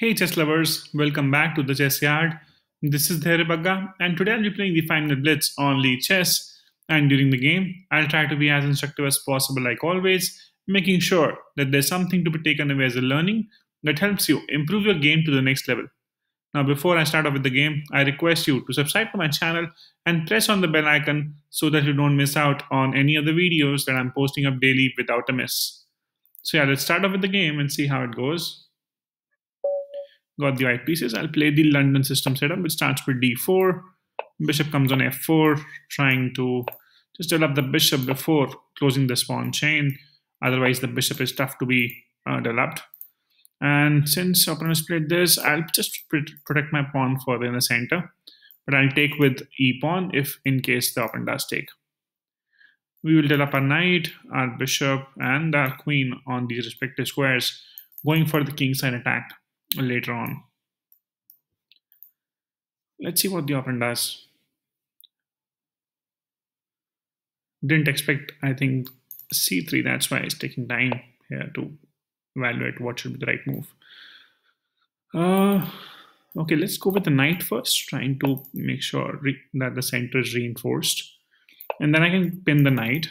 Hey chess lovers, welcome back to the Chess Yard. This is Dhairya Bagga and today I'll be playing the final blitz on Lee chess, and during the game I'll try to be as instructive as possible like always, making sure that there's something to be taken away as a learning that helps you improve your game to the next level. Now before I start off with the game, I request you to subscribe to my channel and press on the bell icon so that you don't miss out on any of the videos that I'm posting up daily without a miss. So yeah, let's start off with the game and see how it goes. Got the white pieces. I'll play the London system setup, which starts with d4. Bishop comes on f4, trying to just develop the bishop before closing the spawn chain. Otherwise, the bishop is tough to be developed. And since opponent has played this, I'll just protect my pawn further in the center. But I'll take with e pawn if in case the opponent does take. We will develop our knight, our bishop, and our queen on these respective squares, going for the kingside attack later on. Let's see what the opponent does. Didn't expect, I think, c3. That's why it's taking time here to evaluate what should be the right move. Okay, let's go with the knight first, trying to make sure that the center is reinforced. And then I can pin the knight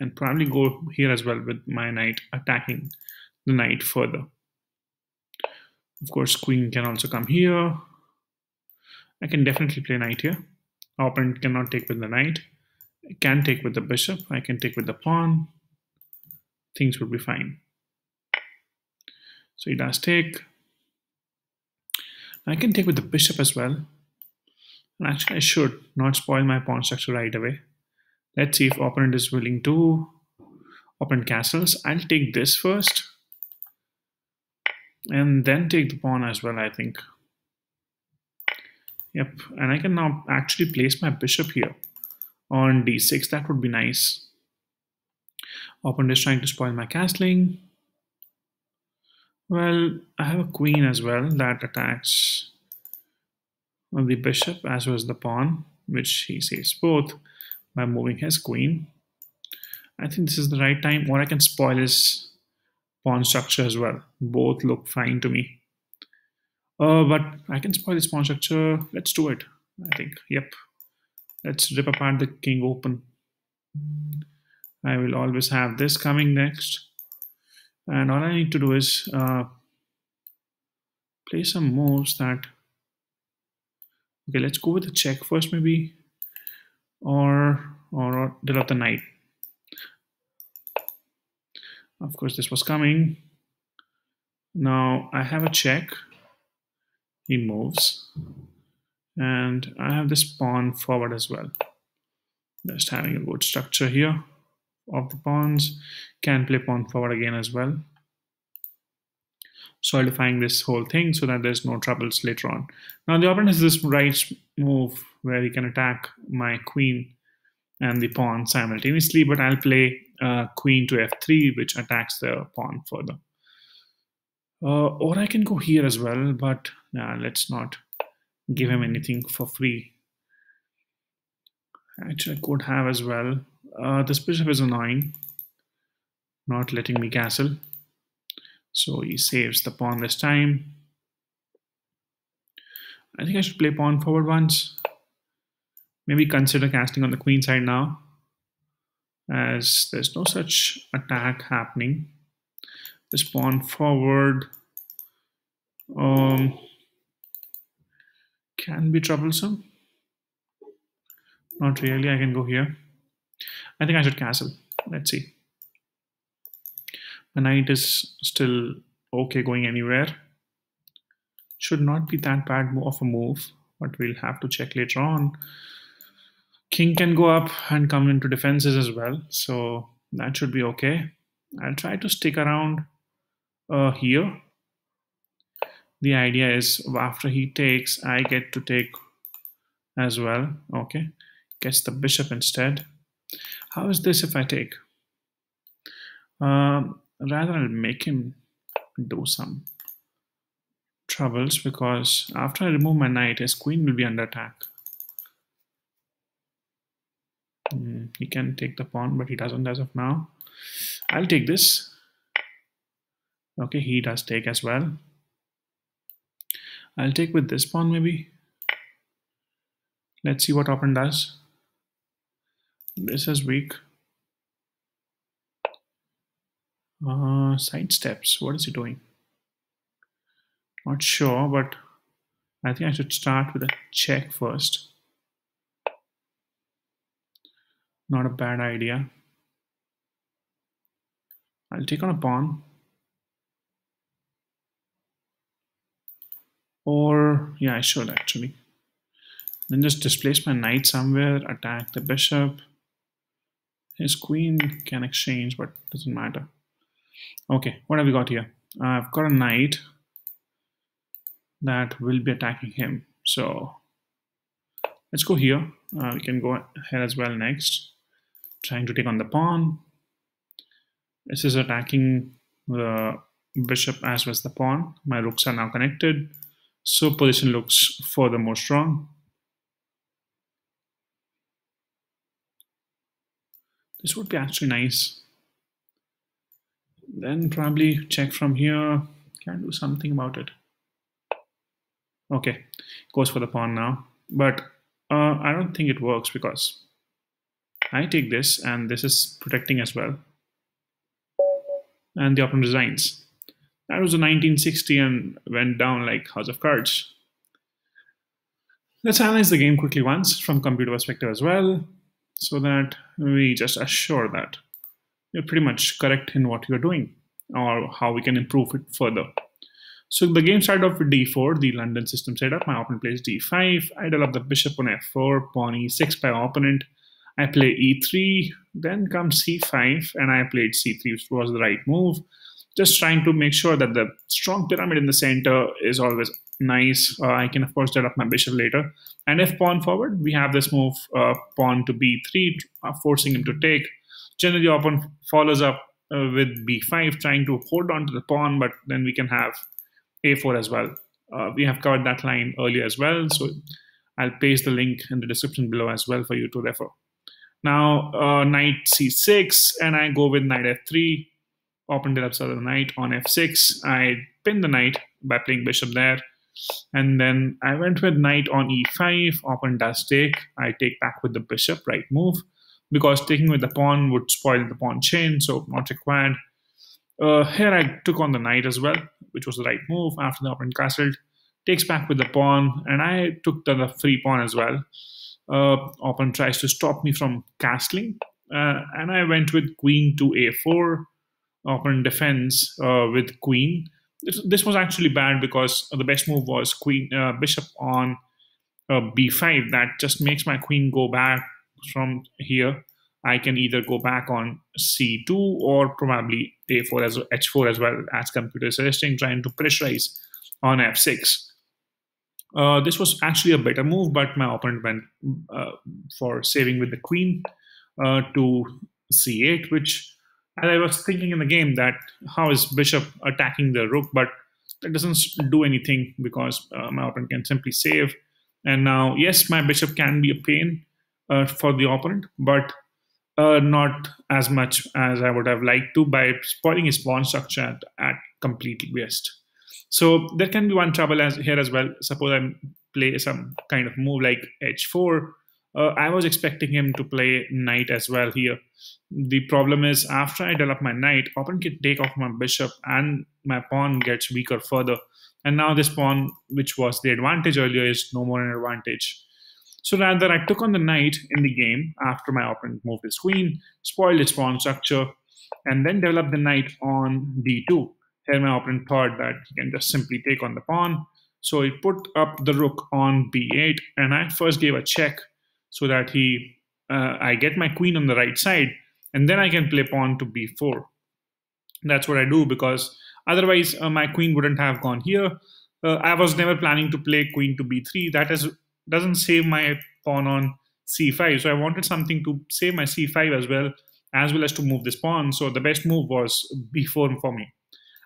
and probably go here as well with my knight attacking the knight further. Of course, queen can also come here. I can definitely play knight here. Opponent cannot take with the knight. I can take with the bishop. I can take with the pawn. Things would be fine. So he does take. I can take with the bishop as well. And actually, I should not spoil my pawn structure right away. Let's see if opponent is willing to. Opponent castles. I'll take this first. And then take the pawn as well, I think. Yep, and I can now actually place my bishop here on d6. That would be nice. Opponent is trying to spoil my castling. Well, I have a queen as well that attacks on the bishop as well as the pawn, which he saves both by moving his queen. I think this is the right time, or I can spoil his pawn structure as well. Both look fine to me. But I can spoil this pawn structure. Let's do it, I think. Yep. Let's rip apart the king open. I will always have this coming next. And all I need to do is play some moves that... Okay, let's go with the check first maybe. Or develop the knight. Of course, this was coming. Now I have a check. He moves. And I have this pawn forward as well. Just having a good structure here of the pawns. Can play pawn forward again as well. Solidifying this whole thing so that there's no troubles later on. Now the opponent has this right move where he can attack my queen and the pawn simultaneously, but I'll play queen to f3, which attacks the pawn further. Or I can go here as well, but let's not give him anything for free. Actually, I could have as well. This bishop is annoying, not letting me castle. So he saves the pawn this time. I think I should play pawn forward once. Maybe consider casting on the queen side now, as there's no such attack happening. This pawn forward can be troublesome. Not really. I can go here. I think I should castle. Let's see. The knight is still okay going anywhere. Should not be that bad of a move, but we'll have to check later on. King can go up and come into defenses as well, so that should be okay. I'll try to stick around here. The idea is after he takes, I get to take as well. Okay, gets the bishop instead. How is this if I take? Rather, I'll make him do some troubles, because after I remove my knight, his queen will be under attack. He can take the pawn, but he doesn't as of now. I'll take this. Okay, he does take as well. I'll take with this pawn maybe. Let's see what opponent does. This is weak. Side steps. What is he doing? Not sure, but I think I should start with a check first. Not a bad idea. I'll take on a pawn. Or, yeah, I should actually. Then just displace my knight somewhere, attack the bishop. His queen can exchange, but doesn't matter. Okay, what have we got here? I've got a knight that will be attacking him. So let's go here. We can go ahead as well next. Trying to take on the pawn. This is attacking the bishop as well as the pawn. My rooks are now connected. So position looks furthermore strong. This would be actually nice. Then probably check from here. Can do something about it. Okay, goes for the pawn now. But I don't think it works because I take this and this is protecting as well. And the opponent resigns. That was a 1960 and went down like House of Cards. Let's analyze the game quickly once from computer perspective as well, so that we just assure that you're pretty much correct in what you're doing or how we can improve it further. So the game started off with d4, the London system setup. My opponent plays d5. I develop the bishop on f4, pawn e6 by opponent. I play e3, then comes c5, and I played c3, which was the right move. Just trying to make sure that the strong pyramid in the center is always nice. I can, of course, develop my bishop later. And if pawn forward, we have this move, pawn to b3, forcing him to take. Generally, opponent follows up with b5, trying to hold on to the pawn, but then we can have a4 as well. We have covered that line earlier as well, so I'll paste the link in the description below as well for you to refer. Now, knight c6, and I go with knight f3. Opponent develops the knight on f6. I pin the knight by playing bishop there. And then I went with knight on e5. Opponent does take. I take back with the bishop, right move, because taking with the pawn would spoil the pawn chain, so not required. Here I took on the knight as well, which was the right move after the opponent castled. Takes back with the pawn, and I took the free pawn as well. Opponent tries to stop me from castling, and I went with queen to a4. Opponent defends with queen. This was actually bad because the best move was queen bishop on b5. That just makes my queen go back from here. I can either go back on c2 or probably a4 as h4 as well, as computer suggesting, trying to pressurize on f6. This was actually a better move, but my opponent went for saving with the queen to c8, which, and I was thinking in the game that how is bishop attacking the rook, but that doesn't do anything because my opponent can simply save. And now, yes, my bishop can be a pain for the opponent, but not as much as I would have liked to by spoiling his pawn structure at complete waste. So there can be one trouble here as well. Suppose I play some kind of move like h4. I was expecting him to play knight as well here. The problem is after I develop my knight, opponent can take off my bishop and my pawn gets weaker further. And now this pawn, which was the advantage earlier, is no more an advantage. So rather I took on the knight in the game after my opponent moved his queen, spoiled his pawn structure, and then developed the knight on d2. Here my opponent thought that he can just simply take on the pawn. So he put up the rook on b8, and I first gave a check so that he, I get my queen on the right side, and then I can play pawn to b4. That's what I do, because otherwise my queen wouldn't have gone here. I was never planning to play queen to b3. That doesn't save my pawn on c5. So I wanted something to save my c5 as well as to move this pawn. So the best move was b4 for me.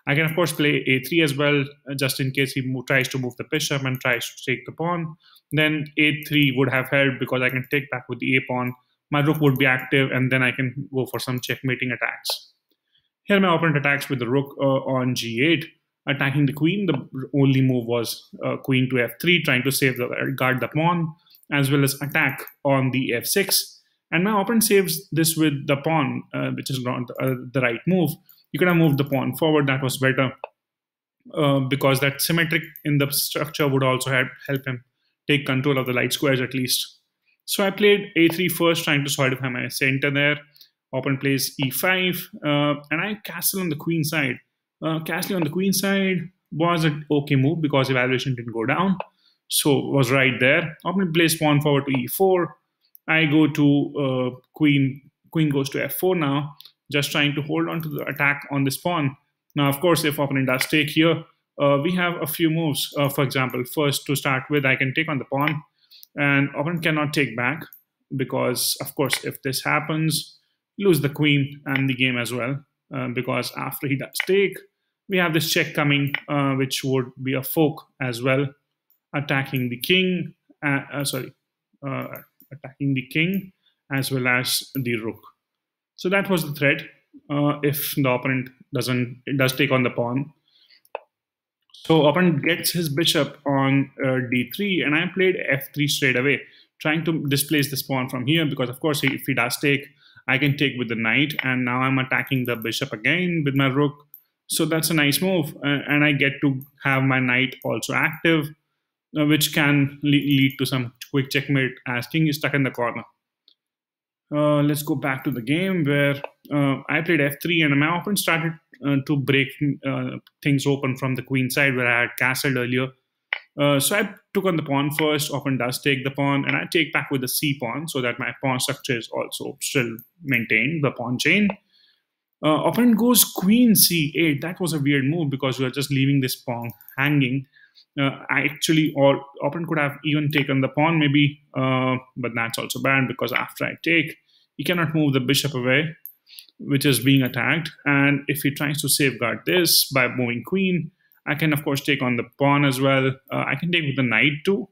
I can, of course, play a3 as well, just in case he tries to move the bishop and tries to take the pawn. Then a3 would have helped because I can take back with the a pawn. My rook would be active, and then I can go for some checkmating attacks. Here my opponent attacks with the rook on g8. attacking the queen. The only move was queen to f3, trying to save the guard the pawn, as well as attack on the f6. And my opponent saves this with the pawn, which is not the right move. You could have moved the pawn forward. That was better because that symmetric in the structure would also help him take control of the light squares at least. So I played a3 first, trying to solidify my center there. Opponent plays e5, and I castle on the queen side. Castling on the queen side was an okay move because evaluation didn't go down, so was right there. Opponent plays pawn forward to e4. I go to queen goes to f4 now, just trying to hold on to the attack on this pawn. Now, of course, if opponent does take here, we have a few moves. For example, first to start with, I can take on the pawn, and opponent cannot take back because, of course, if this happens, lose the queen and the game as well. Because after he does take, we have this check coming, which would be a fork as well, attacking the king. Attacking the king as well as the rook. So that was the threat if the opponent does take on the pawn. So opponent gets his bishop on d3, and I played f3 straight away, trying to displace this pawn from here because, of course, if he does take, I can take with the knight, and now I'm attacking the bishop again with my rook. So that's a nice move, and I get to have my knight also active, which can lead to some quick checkmate as king is stuck in the corner. Let's go back to the game where I played f3, and my opponent started to break things open from the queen side where I had castled earlier. So I took on the pawn first. Opponent does take the pawn, and I take back with the c pawn so that my pawn structure is also still maintained, the pawn chain. Opponent goes queen c8. That was a weird move because we are just leaving this pawn hanging. Or opponent could have even taken the pawn maybe, but that's also bad because after I take, he cannot move the bishop away, which is being attacked. And if he tries to safeguard this by moving queen, I can, of course, take on the pawn as well. I can take with the knight too.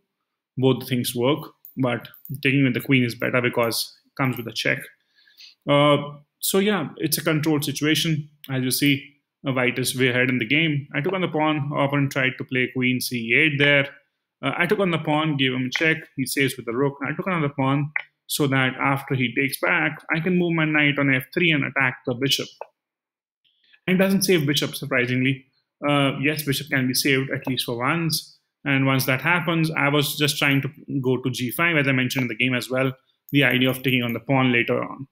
Both things work, but taking with the queen is better because it comes with a check. So yeah, it's a controlled situation. As you see, white is way ahead in the game. I took on the pawn. Opponent tried to play queen c8 there. I took on the pawn, gave him a check. He saves with the rook. I took on the pawn so that after he takes back, I can move my knight on f3 and attack the bishop. And it doesn't save bishop, surprisingly. Yes, bishop can be saved at least for once, and once that happens, I was just trying to go to g5, as I mentioned in the game as well, the idea of taking on the pawn later on.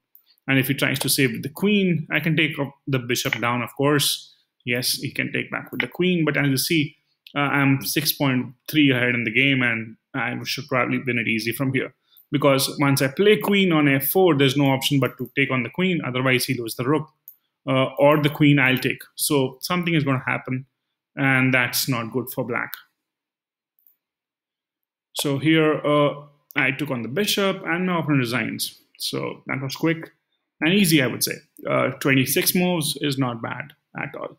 And if he tries to save with the queen, I can take the bishop down, of course. Yes, he can take back with the queen, but as you see, I'm 6.3 ahead in the game, and I should probably win it easy from here, because once I play queen on f4, there's no option but to take on the queen, otherwise he loses the rook. Or the queen I'll take. So something is going to happen, and that's not good for black. So here I took on the bishop, and my opponent resigns. So that was quick and easy, I would say. 26 moves is not bad at all.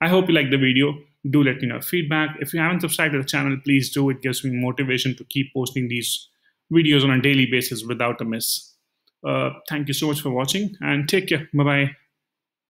I hope you liked the video. Do let me know feedback. If you haven't subscribed to the channel, please do. It gives me motivation to keep posting these videos on a daily basis without a miss. Thank you so much for watching, and take care. Bye-bye.